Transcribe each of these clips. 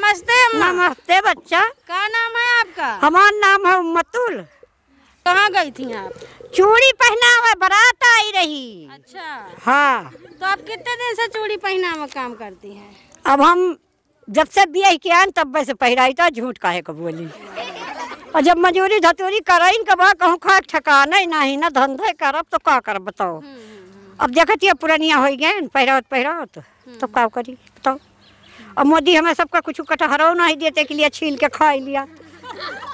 नमस्ते अम्मा। नमस्ते बच्चा, क्या नाम है आपका? हमारा नाम है उम्मतुल। कहाँ गई थी आप? चूड़ी पहना हुआ बारात आई रही। अच्छा, हाँ। तो आप कितने दिन से चूड़ी पहना हुआ काम करती हैं? अब हम जब से ब्याह किया तब वैसे पहराई था। झूठ काहे को बोली। और जब मजूरी धतूरी कराइन के बाद कहूँ खा ठकाना नहीं ना धंधा करब तो का कर बताओ। अब देखती पुरानिया हो गए पहरावत तो का करी बताओ। और मोदी हमें सबका कुछ कटहरो नहीं देते के लिए छील के खा लिया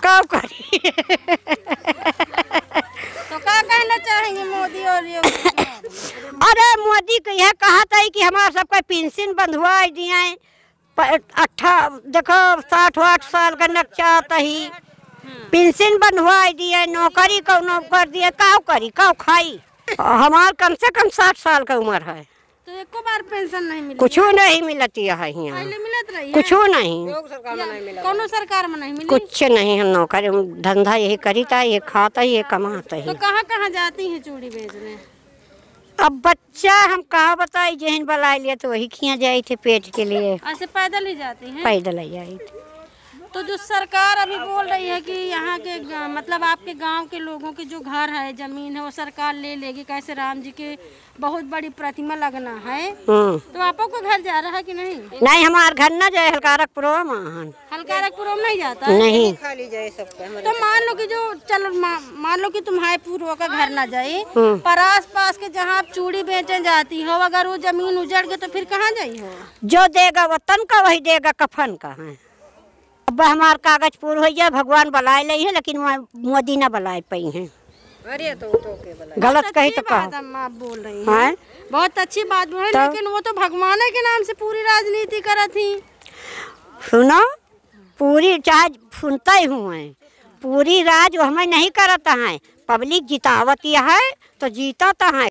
का करी। तो का कहना चाहेंगे मोदी? और अरे मोदी को यह कहा था कि हमारा सबका पेंशन बंधवा दिए। 60-68 साल का नक्शा आता ही पेंशन बंधवा दिए। नौकरी को नौकर दिए। काव करी काव खाई। हमार कम से कम 60 साल का उम्र है तो एको बार पेंशन नहीं मिली। कुछ नहीं मिलती है यहाँ। कुछ नहीं, कोनो सरकार में नहीं मिली। कुछ नहीं, हम नौकरी धंधा यही करीता, ये खाता, ये कमाता है। तो कहाँ कहाँ जाती है चूड़ी बेचने? अब बच्चा हम कहाँ बताई, जहन बला लिया तो वही खिया जाए थे पेट के लिए। ऐसे पैदल ही जाती है? पैदल ही जाए। तो जो सरकार अभी बोल रही है कि यहाँ के मतलब आपके गांव के लोगों के जो घर है जमीन है वो सरकार ले लेगी, कैसे राम जी के बहुत बड़ी प्रतिमा लगना है। तो आपको को घर जा रहा है कि नहीं? नहीं, हमारा घर ना जाए हलकारा पुरवा में। हलकारा पुरवा नहीं जाता है? नहीं, खाली जाए सबका। तो मान लो कि जो चलो मान लो कि तुम्हारे पुरवा का घर ना जाये पर आस पास के जहाँ आप चूड़ी बेचने जाती हो, अगर वो जमीन उजड़ गए तो फिर कहाँ जाये हो? जो देगा वतन का वही देगा कफन का। अब हमार कागज पूर हो जाए, भगवान बलाए लई है लेकिन मोदी न बलाए पाई है। अरे तो के बलाए। गलत कही तो कहा बोल रही है। बहुत अच्छी बात बोल रही है लेकिन वो तो भगवान के नाम से पूरी राजनीति करा थी। सुनो, पूरी चाहे सुनता ही हूँ, पूरी राज हमें नहीं कराता है। पब्लिक जितावत है तो जीता है।